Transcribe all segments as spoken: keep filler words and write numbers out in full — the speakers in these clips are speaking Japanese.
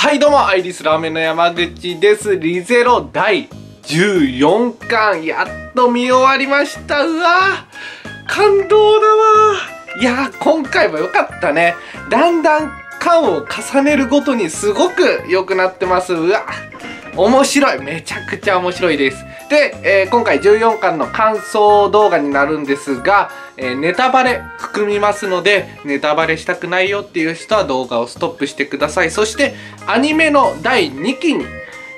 はいどうも、アイリスラーメンの山口です。リゼロだいじゅうよんかん、やっと見終わりました。うわー、感動だわー。いやー、今回は良かったね。だんだん巻を重ねるごとにすごく良くなってます。うわ面白い。めちゃくちゃ面白いです。で、えー、今回じゅうよんかんの感想動画になるんですが、えー、ネタバレ含みますので、ネタバレしたくないよっていう人は動画をストップしてください。そして、アニメのだいにきに、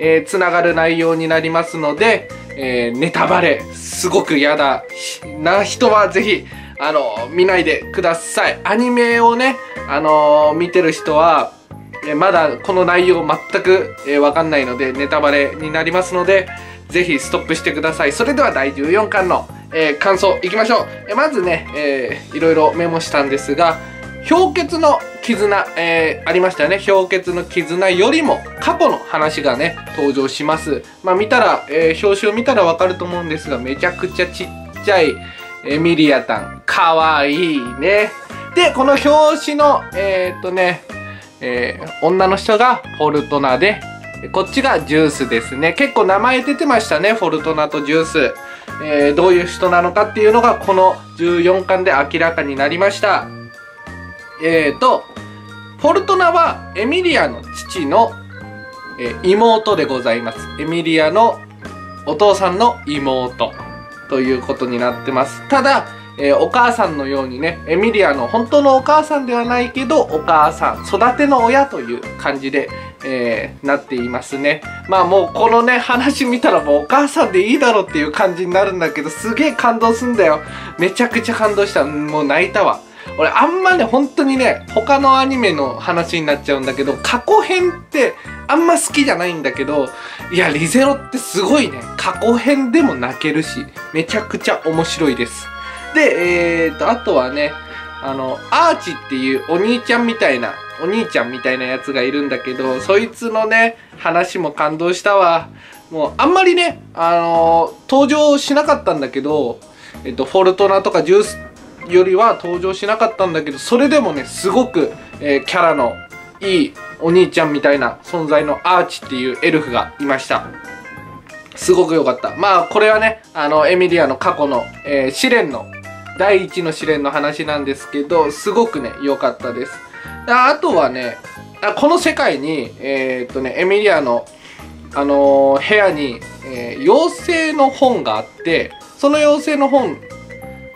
えー、つながる内容になりますので、えー、ネタバレ、すごく嫌だな人はぜひ、あのー、見ないでください。アニメをね、あのー、見てる人は、まだこの内容全く、えー、わかんないのでネタバレになりますのでぜひストップしてください。それではだいじゅうよんかんの、えー、感想いきましょう。えー、まずね、えー、いろいろメモしたんですが「氷結の絆」えー、ありましたよね。氷結の絆よりも過去の話がね登場します。まあ見たら、えー、表紙を見たらわかると思うんですがめちゃくちゃちっちゃいエミリアタンかわいいね。でこの表紙のえー、っとねえー、女の人がフォルトナでこっちがジュースですね。結構名前出てましたね。フォルトナとジュース、えー、どういう人なのかっていうのがこのじゅうよんかんで明らかになりました。えーとフォルトナはエミリアの父の、えー、妹でございます。エミリアのお父さんの妹ということになってます。ただえー、お母さんのようにねエミリアの本当のお母さんではないけどお母さん育ての親という感じで、えー、なっていますね。まあもうこのね話見たらもうお母さんでいいだろうっていう感じになるんだけどすげえ感動すんだよ。めちゃくちゃ感動した。もう泣いたわ俺。あんまね本当にね他のアニメの話になっちゃうんだけど過去編ってあんま好きじゃないんだけどいやリゼロってすごいね。過去編でも泣けるしめちゃくちゃ面白いです。で、えーと、あとはね、あの、アーチっていうお兄ちゃんみたいな、お兄ちゃんみたいなやつがいるんだけど、そいつのね、話も感動したわ。もう、あんまりね、あのー、登場しなかったんだけど、えっと、フォルトナとかジュースよりは登場しなかったんだけど、それでもね、すごく、えー、キャラのいいお兄ちゃんみたいな存在のアーチっていうエルフがいました。すごく良かった。まあ、これはね、あの、エミリアの過去の、えー、試練の、第一の試練の話なんですけど、すごくね、良かったです。あ, あとはね、あこの世界に、えー、っとね、エミリアの、あのー、部屋に、えー、妖精の本があって、その妖精の本、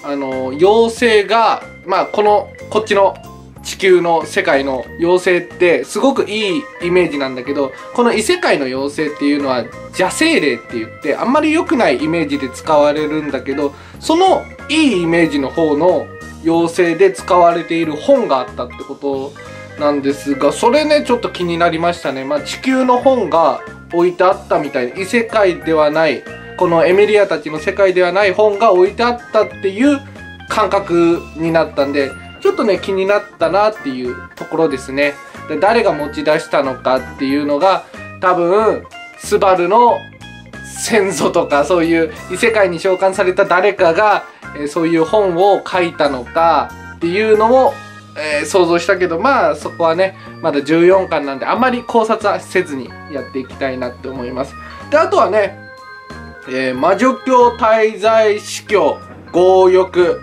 あのー、妖精が、まあ、この、こっちの地球の世界の妖精って、すごくいいイメージなんだけど、この異世界の妖精っていうのは、邪精霊って言って、あんまり良くないイメージで使われるんだけど、その、いいイメージの方の妖精で使われている本があったってことなんですが、それねちょっと気になりましたね。まあ、地球の本が置いてあったみたいな異世界ではないこのエミリアたちの世界ではない本が置いてあったっていう感覚になったんでちょっとね気になったなっていうところですね。で誰が持ち出したのかっていうのが多分スバルの先祖とかそういう異世界に召喚された誰かがえー、そういう本を書いたのかっていうのも、えー、想像したけどまあそこはねまだじゅうよんかんなんであんまり考察はせずにやっていきたいなって思います。であとはね、えー、魔女教滞在司教強欲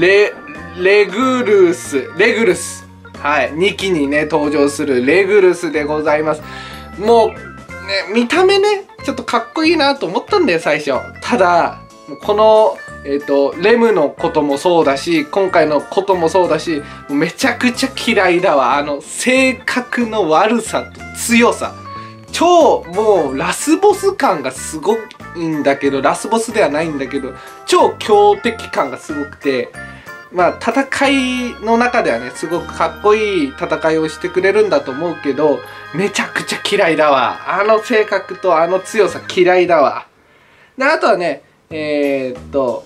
レレグルスレグルスはいにきにね登場するレグルスでございます。もうね見た目ねちょっとかっこいいなと思ったんだよ最初。ただこのえっと、レムのこともそうだし、今回のこともそうだし、めちゃくちゃ嫌いだわ。あの、性格の悪さと強さ。超、もう、ラスボス感がすごいんだけど、ラスボスではないんだけど、超強敵感がすごくて、まあ、戦いの中ではね、すごくかっこいい戦いをしてくれるんだと思うけど、めちゃくちゃ嫌いだわ。あの性格とあの強さ嫌いだわ。で、あとはね、えーっと、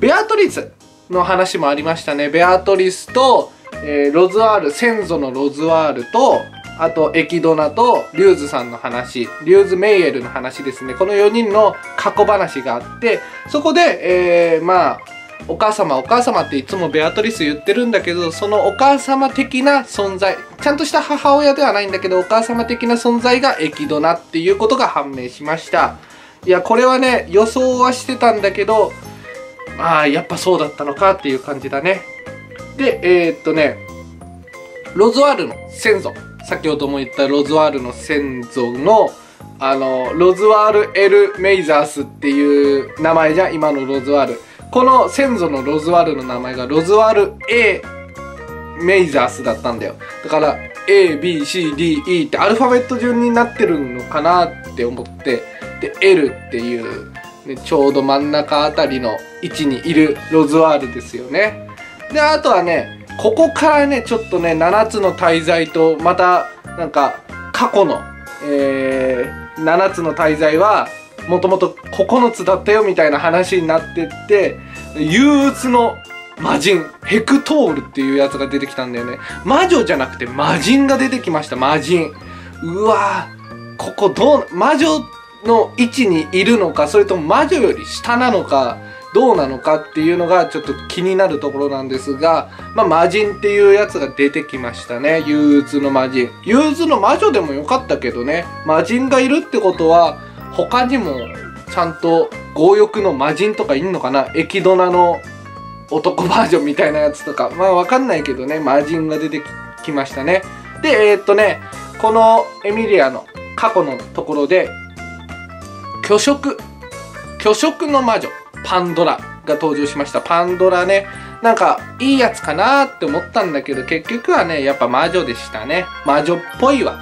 ベアトリスの話もありましたね。ベアトリスと、えー、ロズワール、先祖のロズワールと、あとエキドナとリューズさんの話、リューズ・メイエルの話ですね。このよにんの過去話があって、そこで、えー、まあ、お母様お母様っていつもベアトリス言ってるんだけど、そのお母様的な存在、ちゃんとした母親ではないんだけど、お母様的な存在がエキドナっていうことが判明しました。いやこれはね、予想はしてたんだけど、まあやっぱそうだったのかっていう感じだね。でえー、っとねロズワールの先祖、先ほども言ったロズワールの先祖のあのロズワール・エル・メイザースっていう名前じゃん、今のロズワール。この先祖のロズワールの名前がロズワール A メイザースだったんだよ。だから エービーシーディーイー ってアルファベット順になってるのかなって思って、で L っていう、ね、ちょうど真ん中あたりの位置にいるロズワールですよね。であとはね、ここからねちょっとねななつの大罪とまたなんか過去の、えー、ななつの大罪はもともとここのつだったよみたいな話になってって、憂鬱の魔人ヘクトールっていうやつが出てきたんだよね。魔女じゃなくて魔人が出てきました。魔人、うわー、ここどう、魔女の位置にいるのか、それとも魔女より下なのかどうなのかっていうのがちょっと気になるところなんですが、まあ、魔人っていうやつが出てきましたね。憂鬱の魔人、憂鬱の魔女でもよかったけどね、魔人がいるってことは他にもちゃんと強欲の魔人とかいんのかな、エキドナの男バージョンみたいなやつとか、まあわかんないけどね、魔人が出てきましたね。でえー、っとねこのエミリアの過去のところで巨食巨食の魔女パンドラが登場しました。パンドラね、なんかいいやつかなーって思ったんだけど、結局はねやっぱ魔女でしたね。魔女っぽいわ、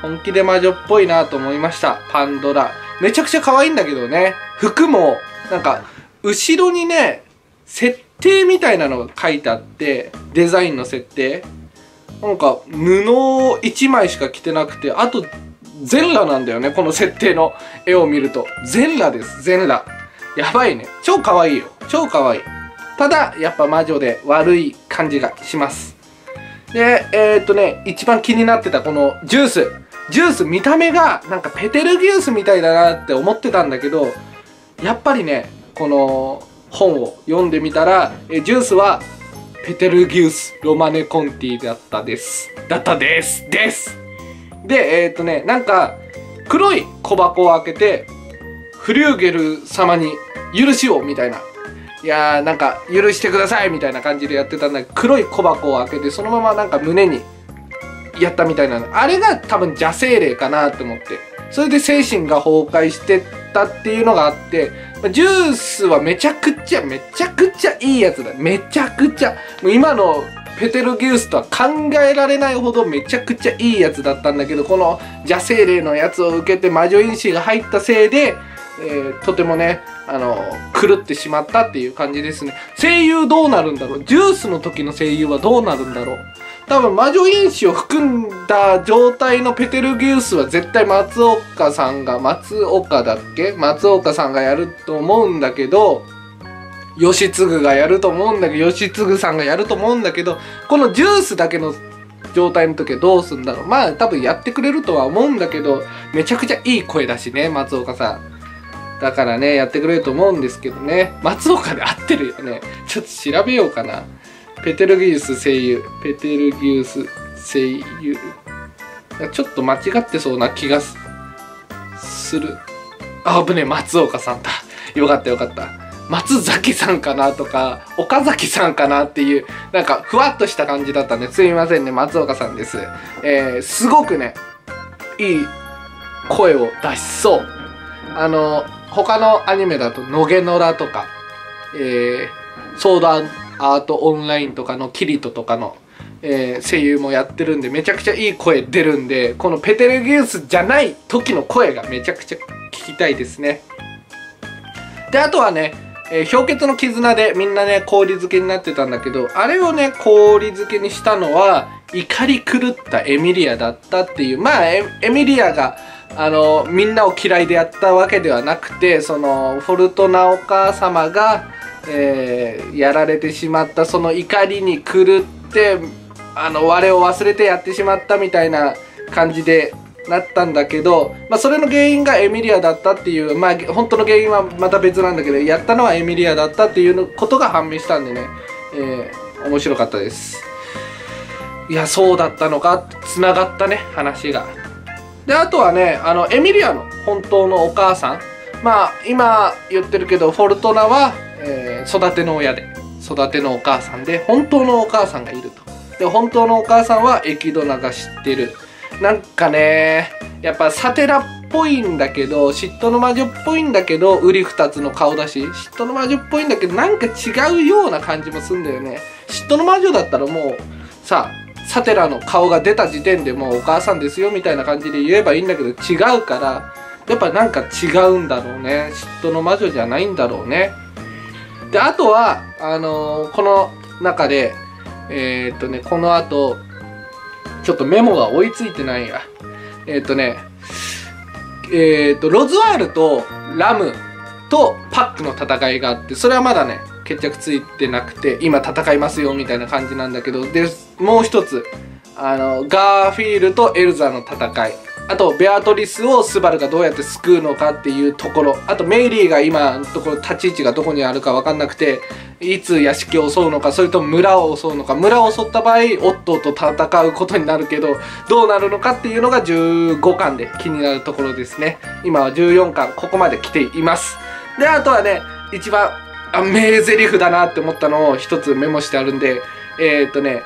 本気で魔女っぽいなと思いました。パンドラめちゃくちゃ可愛いんだけどね、服もなんか後ろにね設定みたいなのが書いてあって、デザインの設定なんか布をいちまいしか着てなくて、あと全裸なんだよね。この設定の絵を見ると全裸です、全裸、やばいね、超可愛いよ、超可愛い。ただやっぱ魔女で悪い感じがします。でえー、っとね一番気になってたこのジュースジュース見た目がなんかペテルギウスみたいだなって思ってたんだけど、やっぱりねこの本を読んでみたら、えジュースはペテルギウス・ロマネ・コンティだったですだったですですでえー、っとねなんか黒い小箱を開けてフリューゲル様に許しをみたいな、いやーなんか許してくださいみたいな感じでやってたんだけど、黒い小箱を開けてそのままなんか胸にやったみたいな、あれが多分邪精霊かなと思って、それで精神が崩壊してったっていうのがあって、ジュースはめちゃくちゃめちゃくちゃいいやつだ、めちゃくちゃもう今のペテルギウスとは考えられないほどめちゃくちゃいいやつだったんだけど、この邪精霊のやつを受けて魔女因子が入ったせいで、えー、とてもねあの狂ってしまったっていう感じですね。声優どうなるんだろう、ジュースの時の声優はどうなるんだろう、多分魔女因子を含んだ状態のペテルギウスは絶対松岡さんが松岡だっけ松岡さんがやると思うんだけど、吉次がやると思うんだけど吉次さんがやると思うんだけど、このジュースだけの状態の時はどうするんだろう。まあ多分やってくれるとは思うんだけど、めちゃくちゃいい声だしね松岡さんだからね、やってくれると思うんですけどね。松岡で合ってるよね、ちょっと調べようかな。ペテルギウス声優、ペテルギウス声優、ちょっと間違ってそうな気がする。あぶねえ、松岡さんだ、よかったよかった。松崎さんかなとか岡崎さんかなっていう、なんかふわっとした感じだったんで、すみませんね、松岡さんです。えー、すごくねいい声を出しそう。あの他のアニメだと「のげのら」とか、えー「ソードアートオンライン」とかのキリトとかの、えー、声優もやってるんで、めちゃくちゃいい声出るんで、このペテルギウスじゃない時の声がめちゃくちゃ聞きたいですね。であとはね、えー、氷結の絆でみんなね氷漬けになってたんだけど、あれをね氷漬けにしたのは怒り狂ったエミリアだったっていう、まあ エ, エミリアがあのみんなを嫌いでやったわけではなくて、そのフォルトナお母様が、えー、やられてしまった、その怒りに狂ってあの我を忘れてやってしまったみたいな感じでなったんだけど、まあ、それの原因がエミリアだったっていう、まあ本当の原因はまた別なんだけど、やったのはエミリアだったっていうのことが判明したんでね、えー、面白かったです。いや、そうだったのか、つながったね、話が。で、あとはね、あのエミリアの本当のお母さん、まあ今言ってるけどフォルトナは、えー、育ての親で育てのお母さんで、本当のお母さんがいると。で、本当のお母さんはエキドナが知ってる。なんかね、やっぱサテラっぽいんだけど、嫉妬の魔女っぽいんだけど、瓜二つの顔だし、嫉妬の魔女っぽいんだけど、なんか違うような感じもすんだよね。嫉妬の魔女だったらもうさ、サテラの顔が出た時点でもうお母さんですよみたいな感じで言えばいいんだけど、違うからやっぱなんか違うんだろうね。嫉妬の魔女じゃないんだろうね。で、あとはあのー、この中でえー、っとねこのあとちょっとメモが追いついてないや。えっ、ー、とね、えっ、ー、と、ロズワールとラムとパックの戦いがあって、それはまだね、決着ついてなくて、今戦いますよみたいな感じなんだけど、で、もう一つ、あの、ガーフィールとエルザの戦い。あと、ベアトリスをスバルがどうやって救うのかっていうところ。あと、メイリーが今のところ立ち位置がどこにあるかわかんなくて、いつ屋敷を襲うのか、それとも村を襲うのか。村を襲った場合、オットーと戦うことになるけど、どうなるのかっていうのがじゅうごかんで気になるところですね。今はじゅうよんかん、ここまで来ています。で、あとはね、一番、あ、名台詞だなって思ったのを一つメモしてあるんで、えーっとね、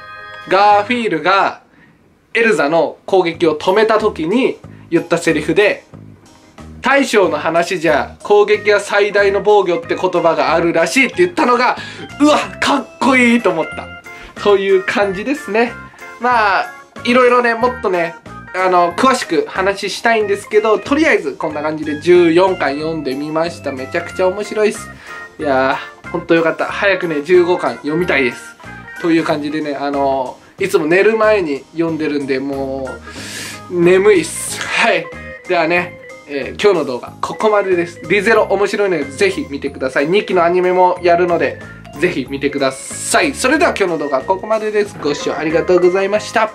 ガーフィールが、エルザの攻撃を止めた時に言ったセリフで、大将の話じゃ攻撃は最大の防御って言葉があるらしいって言ったのが、うわ、かっこいいと思った。そういう感じですね。まあいろいろね、もっとね、あの詳しく話したいんですけど、とりあえずこんな感じでじゅうよんかん読んでみました。めちゃくちゃ面白いです。いやー、ほんとよかった。早くねじゅうごかん読みたいです。という感じでね、あのーいつも寝る前に読んでるんで、もう眠いっす。はい。ではね、えー、今日の動画、ここまでです。リゼロ面白いので、ぜひ見てください。にきのアニメもやるので、ぜひ見てください。それでは今日の動画、ここまでです。ご視聴ありがとうございました。